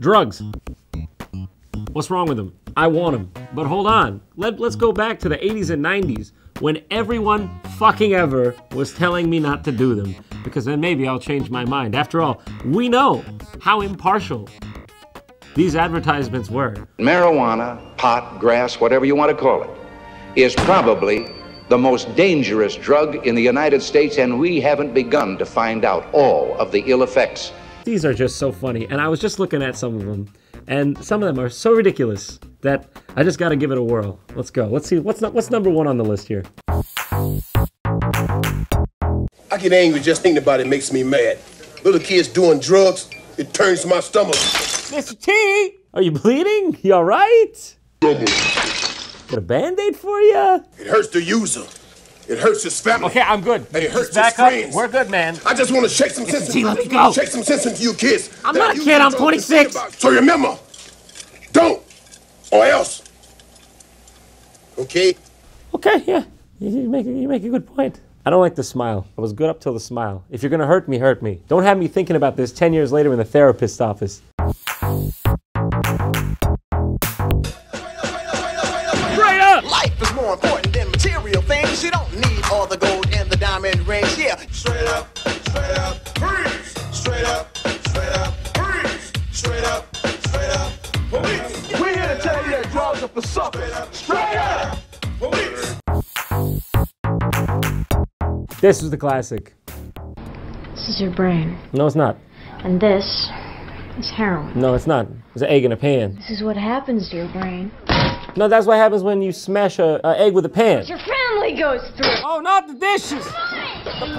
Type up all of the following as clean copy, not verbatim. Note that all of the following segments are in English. Drugs. What's wrong with them? I want them. But hold on. Let's go back to the 80s and 90s when everyone fucking ever was telling me not to do them. Because then maybe I'll change my mind. After all, we know how impartial these advertisements were. Marijuana, pot, grass, whatever you want to call it, is probably the most dangerous drug in the United States, and we haven't begun to find out all of the ill effects. These are just so funny, and I was just looking at some of them, and some of them are so ridiculous that I just gotta give it a whirl. Let's go. Let's see what's number one on the list here. I get angry just thinking about it. Makes me mad. Little kids doing drugs, it turns my stomach. Mr. T, are you bleeding? You all right? Got a Band-Aid for you? It hurts the user. It hurts his family. Okay, I'm good. And it hurts his friends. We're good, man. I just want to shake some sense into you kids. I'm not a kid, I'm 26. So remember, don't, or else. Okay? Okay, yeah. You make a good point. I don't like the smile. I was good up till the smile. If you're going to hurt me, hurt me. Don't have me thinking about this 10 years later in the therapist's office. Yeah. Straight up, straight up, freeze. Straight up, straight up, freeze. Straight up, police. We're here to tell you that drugs are for suckers. Straight up, police. This is the classic. This is your brain. No, it's not. And this is heroin. No, it's not. It's an egg in a pan. This is what happens to your brain. No, that's what happens when you smash an egg with a pan. Your family goes through. Oh, not the dishes.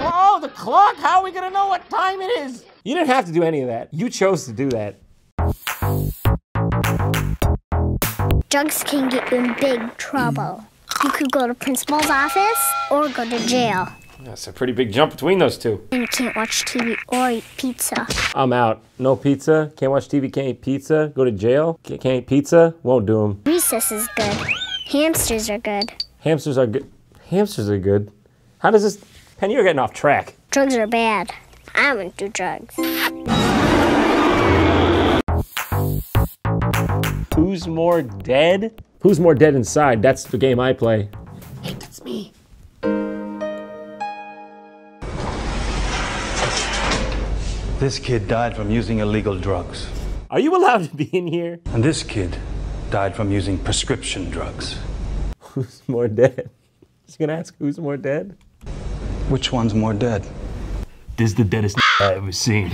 Oh, the clock? How are we gonna know what time it is? You didn't have to do any of that. You chose to do that. Drugs can get you in big trouble. You could go to principal's office or go to jail. That's a pretty big jump between those two. And you can't watch TV or eat pizza. I'm out. No pizza. Can't watch TV, can't eat pizza. Go to jail. Can't eat pizza. Won't do them. Recess is good. Hamsters are good. Hamsters are good. Hamsters are good? How does this... And you're getting off track. Drugs are bad. I wouldn't do drugs. Who's more dead? Who's more dead inside? That's the game I play. Hey, that's me. This kid died from using illegal drugs. Are you allowed to be in here? And this kid died from using prescription drugs. Who's more dead? Just gonna ask who's more dead? Which one's more dead? This is the deadest I've ever seen.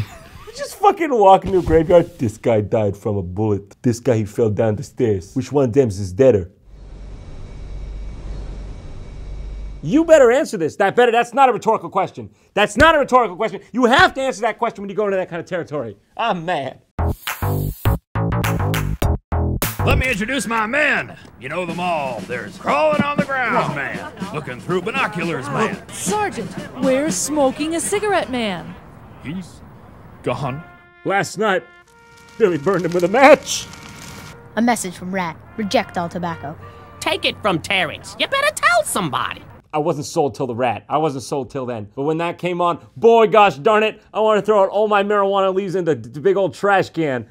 You just fucking walk into a graveyard. This guy died from a bullet. This guy, he fell down the stairs. Which one of them is deader? You better answer this. That's not a rhetorical question. That's not a rhetorical question. You have to answer that question when you go into that kind of territory. I'm mad. Let me introduce my men. You know them all. There's crawling on the ground, man. Looking through binoculars, man. Sergeant, where's smoking a cigarette, man? He's gone. Last night, Billy burned him with a match. A message from Rat. Reject all tobacco. Take it from Terrence. You better tell somebody. I wasn't sold till the Rat. I wasn't sold till then. But when that came on, boy, gosh darn it, I want to throw out all my marijuana leaves in the big old trash can.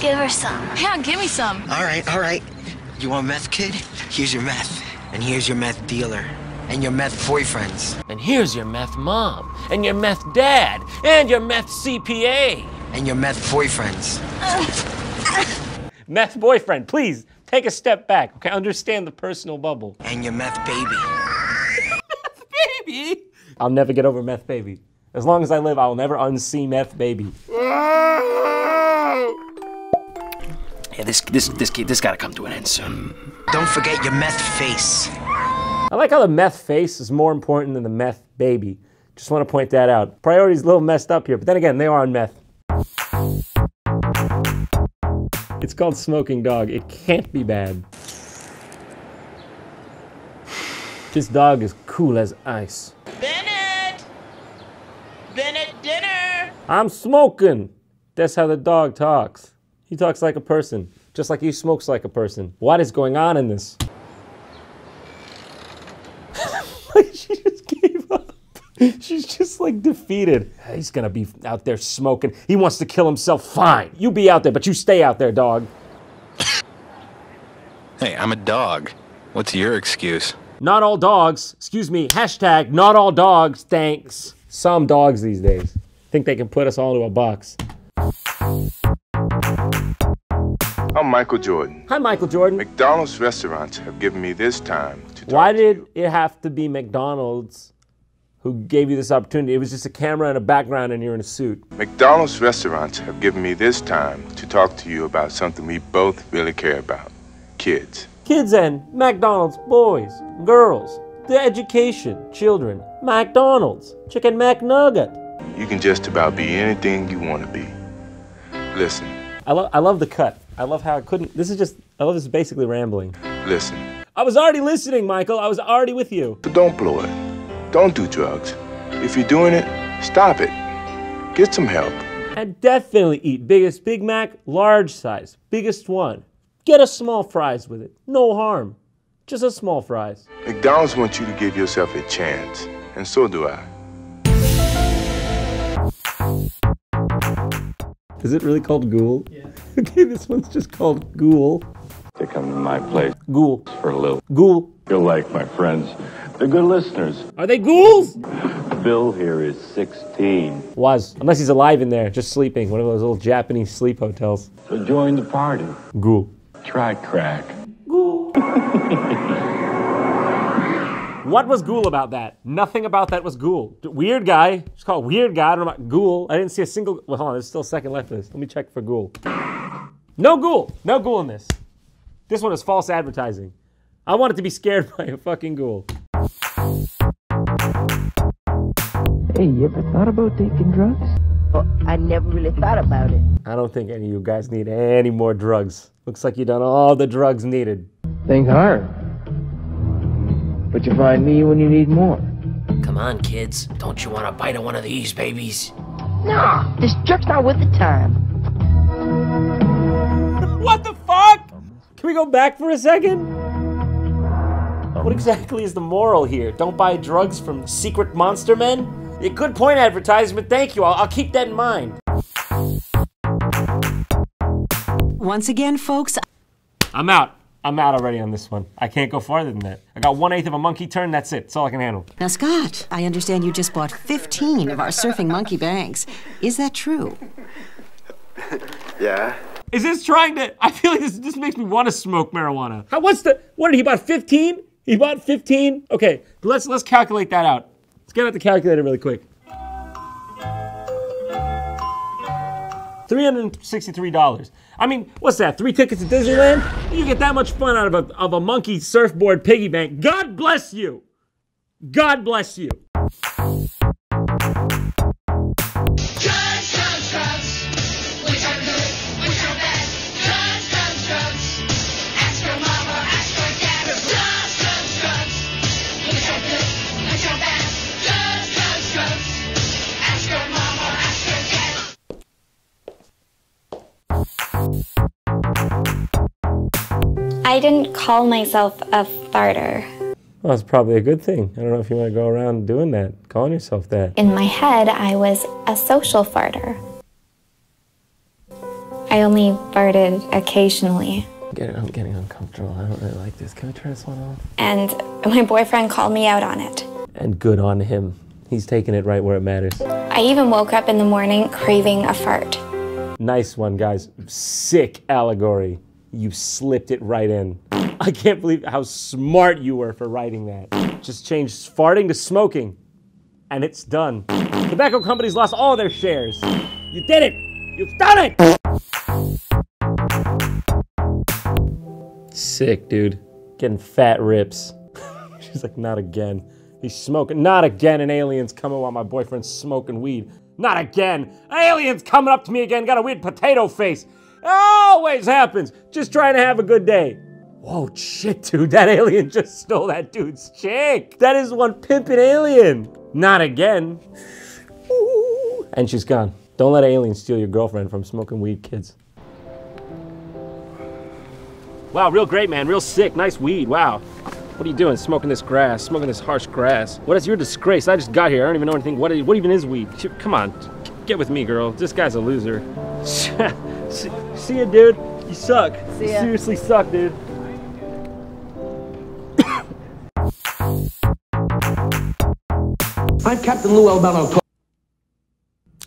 Give her some. Yeah, give me some. All right, all right. You want meth, kid? Here's your meth. And here's your meth dealer. And your meth boyfriends. And here's your meth mom. And your meth dad. And your meth CPA. And your meth boyfriends. Meth boyfriend, please, take a step back. Okay, understand the personal bubble. And your meth baby. Meth baby? I'll never get over meth baby. As long as I live, I will never unsee meth baby. Yeah, this gotta come to an end soon. Don't forget your meth face. I like how the meth face is more important than the meth baby. Just want to point that out. Priority's a little messed up here, but then again, they are on meth. It's called Smoking Dog. It can't be bad. This dog is cool as ice. Bennett! Bennett, dinner! I'm smoking! That's how the dog talks. He talks like a person, just like he smokes like a person. What is going on in this? She's just like defeated. He's gonna be out there smoking. He wants to kill himself. Fine. You be out there, but you stay out there, dog. Hey, I'm a dog. What's your excuse? Not all dogs. Excuse me. Hashtag not all dogs. Thanks. Some dogs these days think they can put us all into a box. I'm Michael Jordan. Hi, Michael Jordan. McDonald's restaurants have given me this time to talk. Why did it have to be McDonald's who gave you this opportunity? It was just a camera and a background and you're in a suit. McDonald's restaurants have given me this time to talk to you about something we both really care about, kids. Kids and McDonald's, boys, girls, the education, children, McDonald's, Chicken McNugget. You can just about be anything you want to be. Listen. I love the cut. I love how I couldn't, this is basically rambling. Listen. I was already listening, Michael. I was already with you. But don't blow it. Don't do drugs. If you're doing it, stop it. Get some help. And definitely eat biggest Big Mac, large size, biggest one. Get a small fries with it. No harm. Just a small fries. McDonald's wants you to give yourself a chance, and so do I. Is it really called ghoul? Yeah. Okay, this one's just called ghoul. They come to my place. Ghoul. For a little. Ghoul. You'll like my friends. They're good listeners. Are they ghouls? Bill here is 16. Was. Unless he's alive in there, just sleeping. One of those little Japanese sleep hotels. So join the party. Ghoul. Try crack. Ghoul. What was ghoul about that? Nothing about that was ghoul. Weird guy. It's called weird guy. I don't know about ghoul. I didn't see a single. Well, hold on. There's still a second left of this. Let me check for ghoul. No ghoul. No ghoul in this. This one is false advertising. I wanted to be scared by a fucking ghoul. Hey, you ever thought about taking drugs? Well, I never really thought about it. I don't think any of you guys need any more drugs. Looks like you done all the drugs needed. Think hard. But you find me when you need more. Come on, kids. Don't you want a bite of one of these babies? Nah, this jerk's not with the time. What the fuck? Can we go back for a second? What exactly is the moral here? Don't buy drugs from secret monster men? A good point advertisement, thank you. I'll keep that in mind. Once again, folks, I'm out. I'm out already on this one. I can't go farther than that. I got 1/8 of a monkey turn, that's it. That's all I can handle. Now, Scott, I understand you just bought 15 of our surfing monkey banks. Is that true? Yeah. Is this trying to, I feel like this makes me want to smoke marijuana. How, what's the, what did he bought, 15? He bought 15? Okay, let's calculate that out. Let's get out the calculator really quick. $363. I mean, what's that? 3 tickets to Disneyland? You get that much fun out of a monkey surfboard piggy bank. God bless you. God bless you. I didn't call myself a farter. Well, that's probably a good thing. I don't know if you want to go around doing that, calling yourself that. In my head, I was a social farter. I only farted occasionally. I'm getting uncomfortable. I don't really like this. Can we turn this one off? And my boyfriend called me out on it. And good on him. He's taking it right where it matters. I even woke up in the morning craving a fart. Nice one, guys. Sick allegory. You slipped it right in. I can't believe how smart you were for writing that. Just change farting to smoking, and it's done. Tobacco companies lost all their shares. You did it! You've done it! Sick, dude. Getting fat rips. She's like, not again. He's smoking. Not again, an alien's coming while my boyfriend's smoking weed. Not again. An alien's coming up to me again. Got a weird potato face. Always happens. Just trying to have a good day. Whoa, shit, dude. That alien just stole that dude's chick. That is one pimpin' alien. Not again. Ooh. And she's gone. Don't let aliens steal your girlfriend from smoking weed, kids. Wow, real great, man. Real sick. Nice weed. Wow. What are you doing, smoking this grass, smoking this harsh grass? What is your disgrace? I just got here, I don't even know anything. What even is weed? Come on, get with me, girl. This guy's a loser. See ya, dude. You suck. You seriously suck, dude. I'm Captain Lou Albano.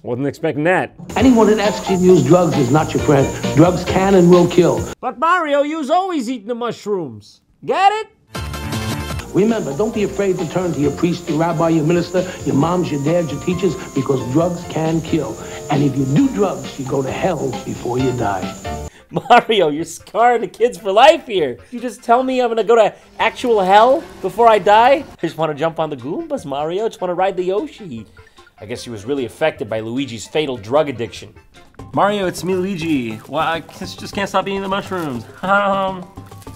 Wasn't expecting that. Anyone that asks you to use drugs is not your friend. Drugs can and will kill. But Mario, you's always eating the mushrooms. Get it? Remember, don't be afraid to turn to your priest, your rabbi, your minister, your moms, your dads, your teachers, because drugs can kill. And if you do drugs, you go to hell before you die. Mario, you're scarring the kids for life here. You just tell me I'm gonna go to actual hell before I die? I just wanna jump on the Goombas, Mario. I just wanna ride the Yoshi. I guess he was really affected by Luigi's fatal drug addiction. Mario, it's me, Luigi. Well, I just can't stop eating the mushrooms.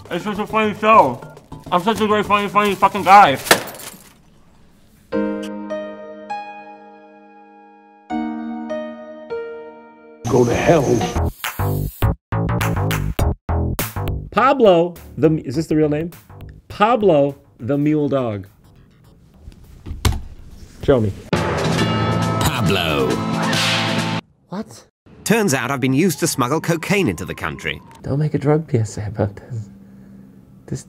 It's such a funny show. I'm such a very funny fucking guy. Go to hell. Pablo, is this the real name? Pablo, the mule dog. Show me. Pablo. What? Turns out I've been used to smuggle cocaine into the country. Don't make a drug PSA about this.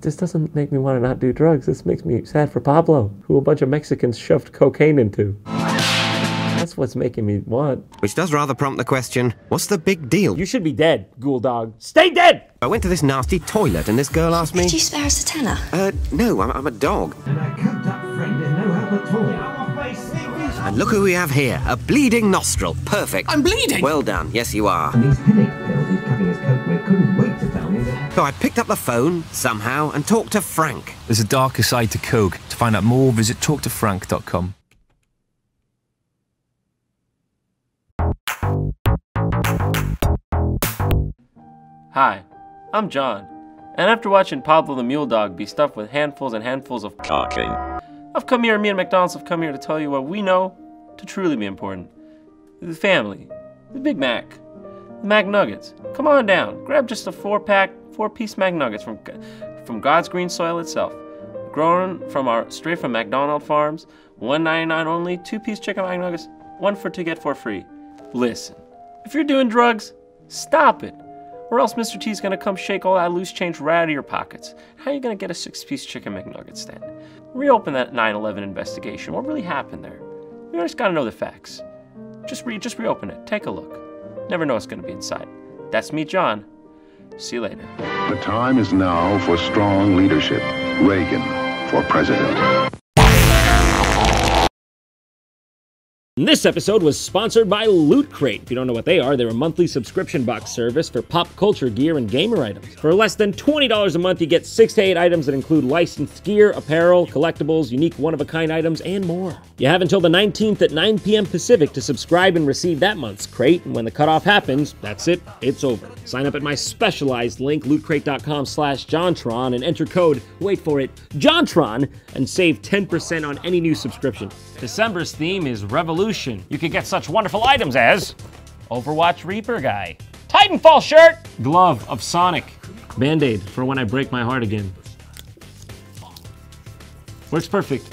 This doesn't make me want to not do drugs. This makes me sad for Pablo, who a bunch of Mexicans shoved cocaine into. That's what's making me want. Which does rather prompt the question, what's the big deal? You should be dead, ghoul dog. Stay dead! I went to this nasty toilet and this girl asked me... Could you spare us a tenner? No, I'm a dog. And I cooped up, friend, and no help at all. Get on my face, English. And look who we have here. A bleeding nostril. Perfect. I'm bleeding! Well done. Yes, you are. And these headache pills he's cutting his coat with couldn't wait to tell me that. So I picked up the phone, somehow, and talked to Frank. There's a darker side to coke. To find out more, visit talktofrank.com. Hi, I'm John, and after watching Pablo the Mule Dog be stuffed with handfuls and handfuls of cocaine, I've come here, me and McDonald's have come here to tell you what we know to truly be important. The family, the Big Mac, the McNuggets. Come on down, grab just a four-piece McNuggets from God's green soil itself. Grown from straight from McDonald farms, $1.99 only, two-piece chicken McNuggets, one for two, get four free. Listen, if you're doing drugs, stop it. Or else Mr. T's gonna come shake all that loose change right out of your pockets. How are you gonna get a six-piece chicken McNuggets then? Reopen that 9/11 investigation. What really happened there? You just gotta know the facts. Just reopen it. Take a look. Never know what's gonna be inside. That's me, John. See you later. The time is now for strong leadership. Reagan for president. This episode was sponsored by Loot Crate. If you don't know what they are, they're a monthly subscription box service for pop culture gear and gamer items. For less than $20 a month, you get 6 to 8 items that include licensed gear, apparel, collectibles, unique one-of-a-kind items, and more. You have until the 19th at 9 p.m. Pacific to subscribe and receive that month's crate, and when the cutoff happens, that's it, it's over. Sign up at my specialized link, lootcrate.com/JohnTron, and enter code, wait for it, JohnTron, and save 10% on any new subscription. December's theme is revolution. You can get such wonderful items as Overwatch Reaper Guy, Titanfall shirt, glove of Sonic, Band-Aid for when I break my heart again. Works perfect.